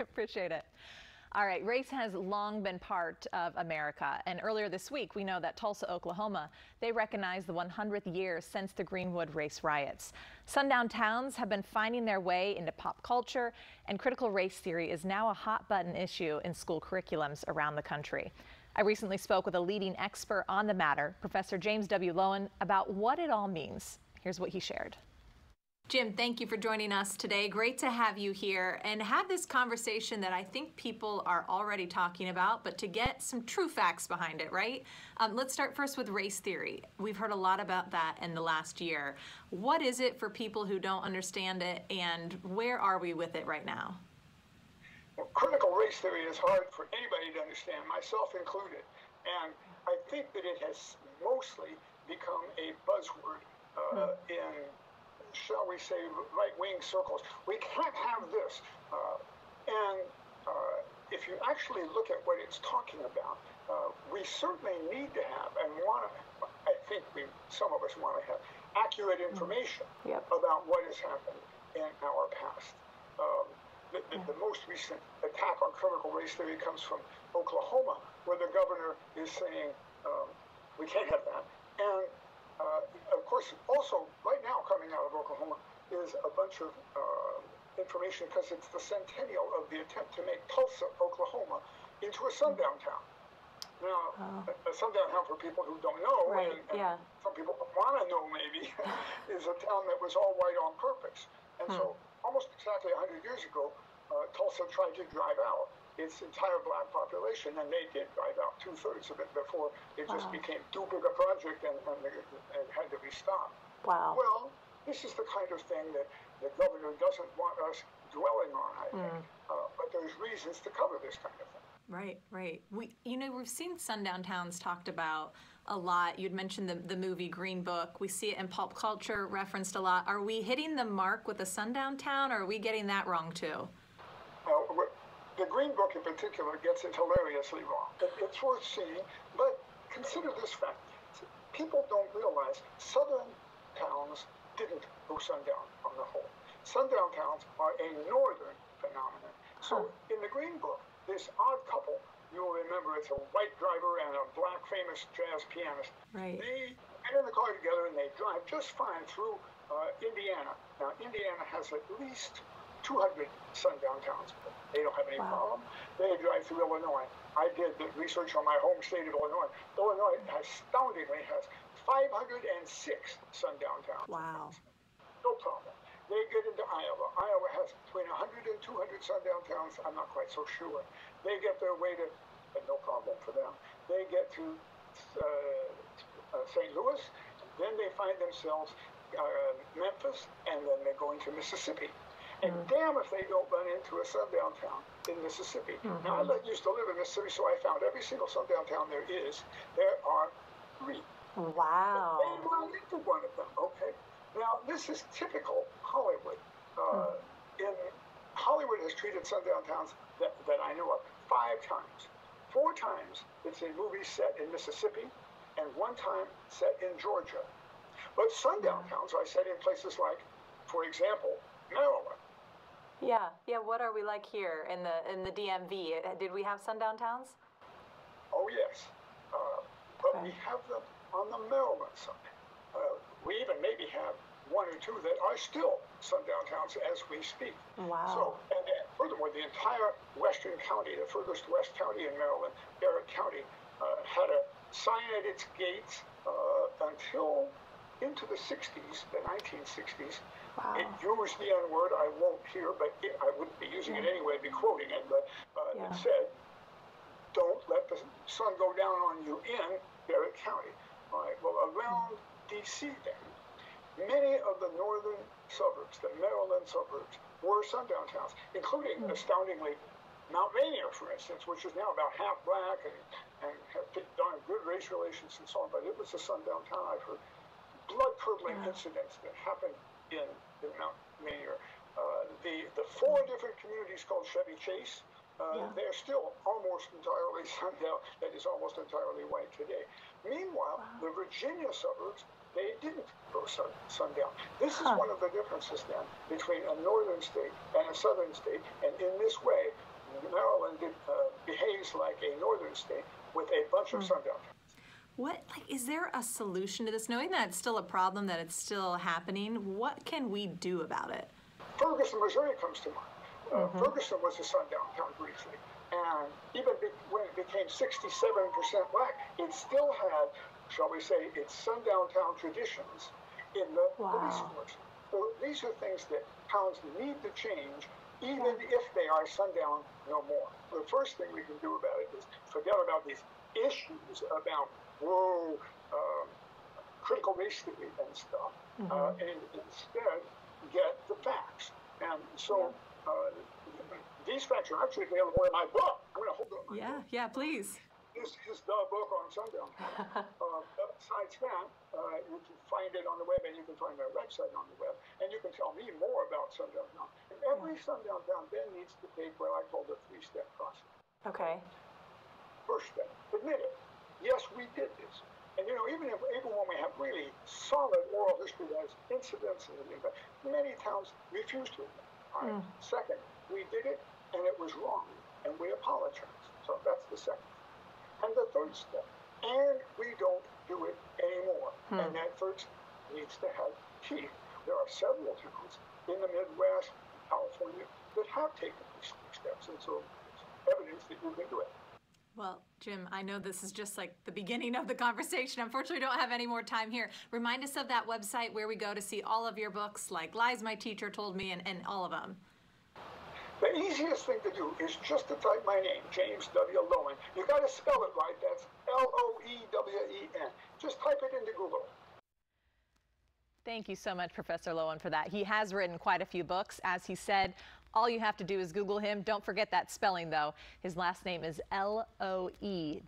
Appreciate it. All right, race has long been part of America, and earlier this week we know that Tulsa, Oklahoma, they recognized the 100th year since the Greenwood race riots. Sundown towns have been finding their way into pop culture, and critical race theory is now a hot button issue in school curriculums around the country. I recently spoke with a leading expert on the matter, Professor James W. Loewen, about what it all means. Here's what he shared. Jim, thank you for joining us today. Great to have you here and have this conversation that I think people are already talking about, but to get some true facts behind it, right? Let's start first with race theory. We've heard a lot about that in the last year. What is it for people who don't understand it, and where are we with it right now? Well, critical race theory is hard for anybody to understand, myself included. And I think that it has mostly become a buzzword in, shall we say, right-wing circles. We can't have this. If you actually look at what it's talking about, we certainly need to have and want to, I think some of us want to have accurate information about what has happened in our past. The most recent attack on critical race theory comes from Oklahoma, where the governor is saying, we can't have that. And of course, also right now coming out of Oklahoma is a bunch of information, because it's the centennial of the attempt to make Tulsa, Oklahoma, into a sundown town. Now, a sundown town, for people who don't know, and some people want to know maybe, is a town that was all white on purpose. And so almost exactly 100 years ago, Tulsa tried to drive out its entire black population, and they did drive out 2/3 of it before it just became too big a project and had to be stopped. Wow. Well, this is the kind of thing that the governor doesn't want us dwelling on, I think. But there's reasons to cover this kind of thing. Right, right. We've seen sundown towns talked about a lot. You'd mentioned the movie Green Book. We see it in pop culture referenced a lot. Are we hitting the mark with a sundown town, or are we getting that wrong too? The Green Book in particular gets it hilariously wrong. It's worth seeing, but consider this fact. People don't realize southern towns didn't go sundown on the whole. Sundown towns are a northern phenomenon. So in the Green Book, this odd couple, you'll remember, it's a white driver and a black famous jazz pianist. Right. They get in the car together and they drive just fine through Indiana. Now, Indiana has at least 200 sundown towns. They don't have any problem. They drive through Illinois. I did the research on my home state of Illinois. Illinois astoundingly has 506 sundown towns. Wow. No problem. They get into Iowa. Iowa has between 100 and 200 sundown towns. I'm not quite so sure. They get their way to, and no problem for them. They get to St. Louis. Then they find themselves Memphis, and then they're going to Mississippi. And damn if they don't run into a sundown town in Mississippi. Now, I used to live in Mississippi, so I found every single sundown town there is. There are 3. Wow. But they run into one of them, okay? Now, this is typical Hollywood. Hollywood has treated sundown towns that I know of 5 times. 4 times it's a movie set in Mississippi, and 1 time set in Georgia. But sundown towns are set in places like, for example, Maryland. Yeah. What are we like here in the DMV? Did we have sundown towns? Oh yes, but we have them on the Maryland side. We even maybe have 1 or 2 that are still sundown towns as we speak. Wow. So, and furthermore, the entire western county, the furthest west county in Maryland, Garrett County, had a sign at its gates until into the 60s, the 1960s. Wow. It used the N-word, I won't hear, but I wouldn't be using it anyway, I'd be quoting it, but it said, don't let the sun go down on you in Garrett County. All right, well, around D.C. then, many of the northern suburbs, the Maryland suburbs, were sundown towns, including, astoundingly, Mount Rainier, for instance, which is now about half black and has darn good race relations and so on, but it was a sundown town. I've heard blood-curdling incidents that happened in Mount Rainier. The 4 different communities called Chevy Chase, they're still almost entirely sundown, that is almost entirely white today. Meanwhile, the Virginia suburbs, they didn't go sundown. This is one of the differences then between a northern state and a southern state, and in this way, behaves like a northern state with a bunch of sundowners. What, like, is there a solution to this? Knowing that it's still a problem, that it's still happening, what can we do about it? Ferguson, Missouri comes to mind. Ferguson was a sundown town briefly, and even when it became 67% black, it still had, shall we say, its sundown town traditions in the police force. So these are things that towns need to change, even if they are sundown no more. The first thing we can do about it is forget about these issues about critical race theory and stuff, and instead get the facts. And so these facts are actually available in my book. I'm going to hold up my book. Yeah, please. This is the book on sundown. Besides that, you can find it on the web, and you can find my website on the web, and you can tell me more about sundown town. And every sundown town then needs to take what I call the three-step process. Okay. First step, admit it. Yes, we did this. And you know, even when we have really solid oral history-wise incidents, many towns refuse to admit. All right. Second, we did it, and it was wrong, and we apologize. So that's the second. And the third step, and we don't do it anymore. And that third step needs to have teeth. There are several towns in the Midwest, California, that have taken these steps, and so it's evidence that you can do it. Well, Jim, I know this is just like the beginning of the conversation. Unfortunately, we don't have any more time here. Remind us of that website where we go to see all of your books, like Lies My Teacher Told Me, and all of them. The easiest thing to do is just to type my name, James W. Loewen. You got to spell it right. That's L-O-E-W-E-N. Just type it into Google. Thank you so much, Professor Loewen, for that. He has written quite a few books. As he said, all you have to do is Google him. Don't forget that spelling, though. His last name is L-O-E-W-E-N.